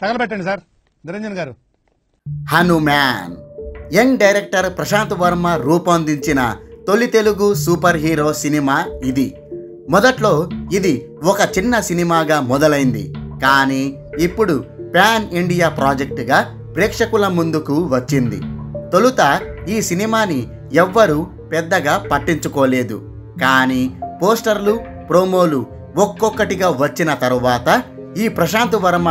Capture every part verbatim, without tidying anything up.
తగలబెట్టండి sir. Niranjan గారు. Hanuman young director Prashanth Varma రూపొందించిన తొలి తెలుగు సూపర్ హీరో సినిమా ఇది. మొదట్లో ఇది ఒక చిన్న సినిమాగా మొదలైంది, కానీ ఇప్పుడు ప్యాన్ ఇండియా ప్రాజెక్టుగా ప్రేక్షకుల ముందుకు వచ్చింది. తొలుత ఈ సినిమాని ఎవ్వరూ పెద్దగా పట్టించుకోలేదు, కానీ పోస్టర్లు, ప్రోమోలు ఒక్కొక్కటిగా వచ్చిన తరువాత ఈ ప్రశాంత్ వర్మ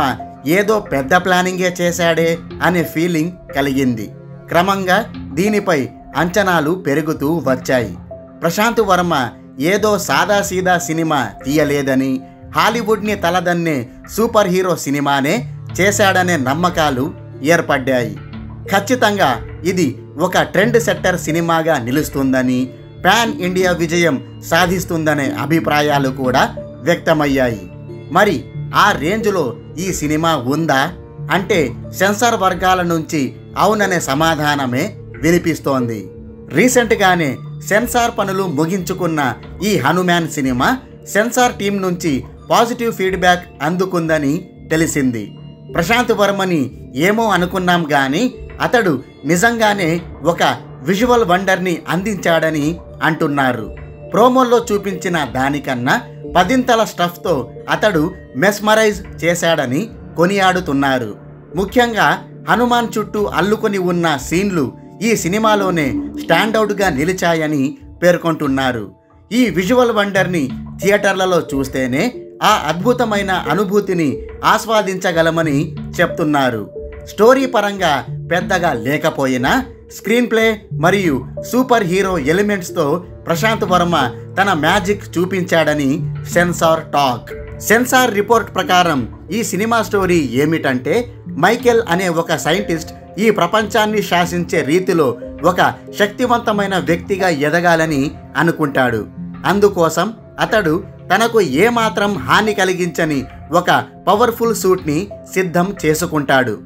ఏదో పెద్ద ప్లానింగే చేశాడే అనే ఫీలింగ్ కలిగింది. క్రమంగా దీనిపై అంచనాలు పెరుగుతూ వచ్చాయి. ప్రశాంత్ వర్మ ఏదో సాదాసీదా సినిమా తీయలేదని, హాలీవుడ్ని తలదన్నే సూపర్ హీరో సినిమానే చేశాడనే నమ్మకాలు ఏర్పడ్డాయి. ఖచ్చితంగా ఇది ఒక ట్రెండ్ సెట్టర్ సినిమాగా నిలుస్తుందని, ప్యాన్ ఇండియా విజయం సాధిస్తుందనే అభిప్రాయాలు కూడా వ్యక్తమయ్యాయి. మరి ఆ రేంజ్లో ఈ సినిమా ఉందా అంటే సెన్సార్ వర్గాల నుంచి అవుననే సమాధానమే వినిపిస్తోంది. రీసెంట్గానే సెన్సార్ పనులు ముగించుకున్న ఈ హనుమాన్ సినిమా సెన్సార్ టీం నుంచి పాజిటివ్ ఫీడ్బ్యాక్ అందుకుందని తెలిసింది. ప్రశాంత్ వర్మని ఏమో అనుకున్నాం కానీ అతడు నిజంగానే ఒక విజువల్ వండర్ని అందించాడని అంటున్నారు. ప్రోమోల్లో చూపించిన దానికన్నా పదింతల స్టఫ్తో అతడు మెస్మరైజ్ చేశాడని కొనియాడుతున్నారు. ముఖ్యంగా హనుమాన్ చుట్టూ అల్లుకొని ఉన్న సీన్లు ఈ సినిమాలోనే స్టాండౌట్గా నిలిచాయని పేర్కొంటున్నారు. ఈ విజువల్ వండర్ని థియేటర్లలో చూస్తేనే ఆ అద్భుతమైన అనుభూతిని ఆస్వాదించగలమని చెప్తున్నారు. స్టోరీ పరంగా పెద్దగా లేకపోయినా స్క్రీన్ ప్లే మరియు సూపర్ హీరో ఎలిమెంట్స్తో ప్రశాంత్ వర్మ తన మ్యాజిక్ చూపించాడని సెన్సార్ టాక్. సెన్సార్ రిపోర్ట్ ప్రకారం ఈ సినిమా స్టోరీ ఏమిటంటే, మైకెల్ అనే ఒక సైంటిస్ట్ ఈ ప్రపంచాన్ని శాసించే రీతిలో ఒక శక్తివంతమైన వ్యక్తిగా ఎదగాలని అనుకుంటాడు. అందుకోసం అతడు తనకు ఏమాత్రం హాని కలిగించని ఒక పవర్ఫుల్ సూట్ని సిద్ధం చేసుకుంటాడు.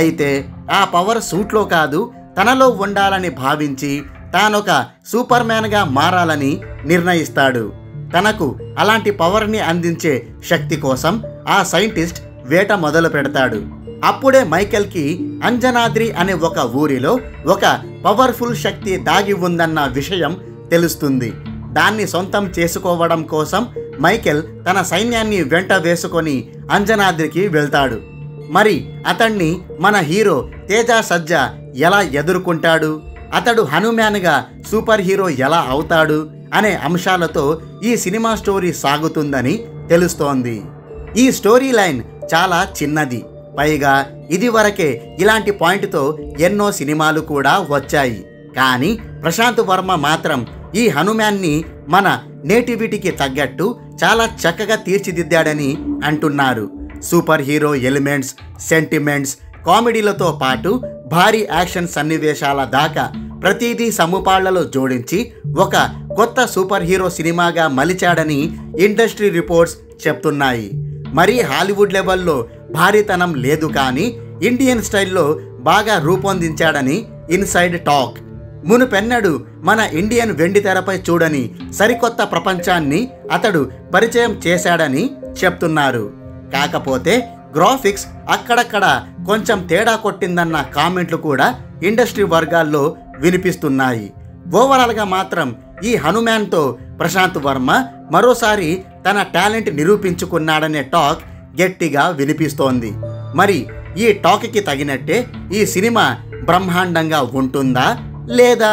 అయితే ఆ పవర్ సూట్లో కాదు, తనలో ఉండాలని భావించి తానొక సూపర్ మ్యాన్గా మారాలని నిర్ణయిస్తాడు. తనకు అలాంటి పవర్ని అందించే శక్తి కోసం ఆ సైంటిస్ట్ వేట మొదలు పెడతాడు. అప్పుడే మైకెల్కి అంజనాద్రి అనే ఒక ఊరిలో ఒక పవర్ఫుల్ శక్తి దాగి ఉందన్న విషయం తెలుస్తుంది. దాన్ని సొంతం చేసుకోవడం కోసం మైకెల్ తన సైన్యాన్ని వెంట వేసుకొని అంజనాద్రికి వెళ్తాడు. మరి అతన్ని మన హీరో తేజా సజ్జా ఎలా ఎదుర్కొంటాడు, అతడు హనుమాన్గా సూపర్ హీరో ఎలా అవుతాడు అనే అంశాలతో ఈ సినిమా స్టోరీ సాగుతుందని తెలుస్తోంది. ఈ స్టోరీ లైన్ చాలా చిన్నది, పైగా ఇది వరకే ఇలాంటి పాయింట్తో ఎన్నో సినిమాలు కూడా వచ్చాయి. కానీ ప్రశాంత్ వర్మ మాత్రం ఈ హనుమాన్ని మన నేటివిటీకి తగ్గట్టు చాలా చక్కగా తీర్చిదిద్దాడని అంటున్నారు. సూపర్ హీరో ఎలిమెంట్స్, సెంటిమెంట్స్, కామెడీలతో పాటు భారీ యాక్షన్ సన్నివేశాల దాకా ప్రతిదీ సముపాళ్లలో జోడించి ఒక కొత్త సూపర్ హీరో సినిమాగా మలిచాడని ఇండస్ట్రీ రిపోర్ట్స్ చెప్తున్నాయి. మరీ హాలీవుడ్ లెవెల్లో భారీతనం లేదు, కానీ ఇండియన్ స్టైల్లో బాగా రూపొందించాడని ఇన్సైడ్ టాక్. మునుపెన్నడు మన ఇండియన్ వెండితెరపై చూడని సరికొత్త ప్రపంచాన్ని అతడు పరిచయం చేశాడని చెప్తున్నారు. కాకపోతే గ్రాఫిక్స్ అక్కడక్కడ కొంచెం తేడా కొట్టిందన్న కామెంట్లు కూడా ఇండస్ట్రీ వర్గాల్లో వినిపిస్తున్నాయి. ఓవరాల్గా మాత్రం ఈ హనుమాన్తో ప్రశాంత్ వర్మ మరోసారి తన టాలెంట్ నిరూపించుకున్నాడనే టాక్ గట్టిగా వినిపిస్తోంది. మరి ఈ టాక్కి తగినట్టే ఈ సినిమా బ్రహ్మాండంగా ఉంటుందా లేదా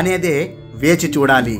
అనేదే వేచి చూడాలి.